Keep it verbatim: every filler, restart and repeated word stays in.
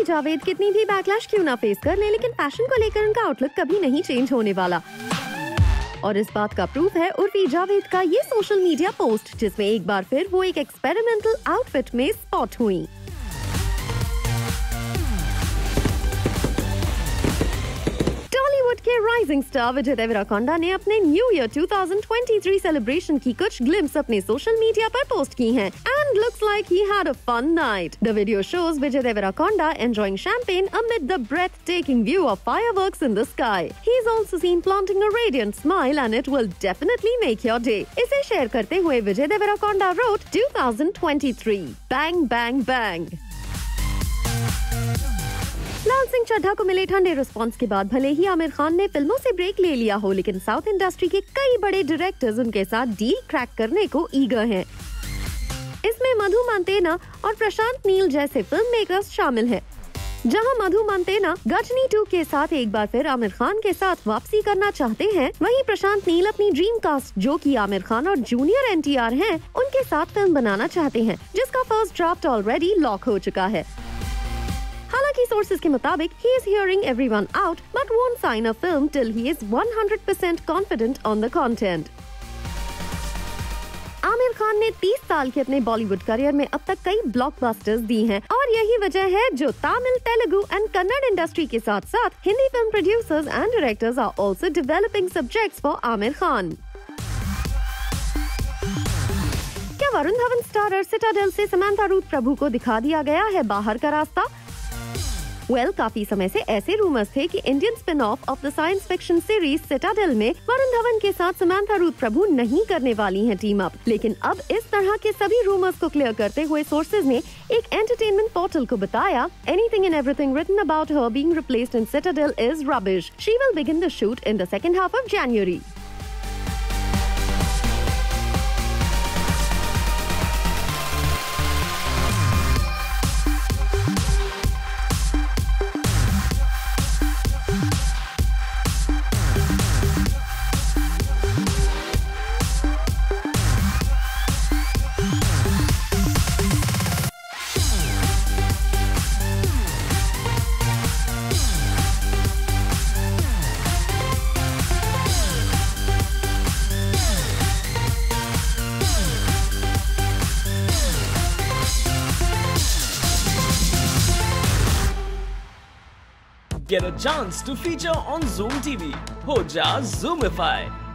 उर्फी जावेद कितनी भी बैकलैश क्यों ना फेस कर ले, लेकिन फैशन को लेकर उनका आउटलुक कभी नहीं चेंज होने वाला। और इस बात का प्रूफ है उर्फी जावेद का ये सोशल मीडिया पोस्ट, जिसमें एक बार फिर वो एक एक्सपेरिमेंटल आउटफिट में स्पॉट हुई। के राइजिंग स्टार विजय देवराकोंडा ने अपने new year twenty twenty three celebration की कुछ ग्लिम्स अपने सोशल मीडिया पर पोस्ट की हैं। And looks like he had a fun night. The video shows Vijay Deverakonda enjoying champagne amid the breathtaking view of fireworks in the sky. He is also seen planting a radiant smile and it will definitely make your day. इसे share करते हुए Vijay Deverakonda wrote twenty twenty three bang bang bang. Laal Singh Chaddha को मिले ठंडे response के बाद भले ही आमिर खान ने फिल्मों से ब्रेक ले लिया हो, लेकिन साउथ इंडस्ट्री के कई बड़े डायरेक्टर्स उनके साथ डील क्रैक करने को ईगर हैं। इसमें मधु मंतेना और प्रशांत नील जैसे फिल्म मेकर्स शामिल हैं। जहां मधु मंतेना गजनी टू के साथ एक बार फिर आमिर खान के साथ वापसी करना चाहते हैं, वहीं प्रशांत नील अपनी ड्रीम कास्ट जो कि आमिर खान और जूनियर एन टी आर हैं उनके साथ फिल्म बनाना चाहते हैं, जिसका फर्स्ट ड्राफ्ट ऑलरेडी लॉक हो चुका है। हालांकि सोर्सेज के मुताबिक he is hearing everyone out but won't sign a film till he is one hundred percent confident on the content. Aamir Khan ने तीस साल के अपने बॉलीवुड करियर में अब तक कई ब्लॉकबस्टर्स दी हैं और यही वजह है जो तमिल, तेलुगु एंड कन्नड़ इंडस्ट्री के साथ साथ Hindi film producers and directors are also developing subjects for Aamir Khan. क्या वरुण धवन स्टारर सिटाडेल से समंथा रूथ प्रभु को दिखा दिया गया है बाहर का रास्ता? वेल well, काफी समय से ऐसे रूमर्स थे कि Indian spin off of the science fiction series Citadel में वरुण धवन के साथ समंथा रूथ प्रभु नहीं करने वाली हैं टीम अप, लेकिन अब इस तरह के सभी रूमर्स को क्लियर करते हुए सोर्सेज ने एक एंटरटेनमेंट पोर्टल को बताया, anything and everything written about her being replaced in Citadel is rubbish. She will begin the shoot in the second half of January. Get a chance to feature on Zoom T V. Ho ja Zoomify.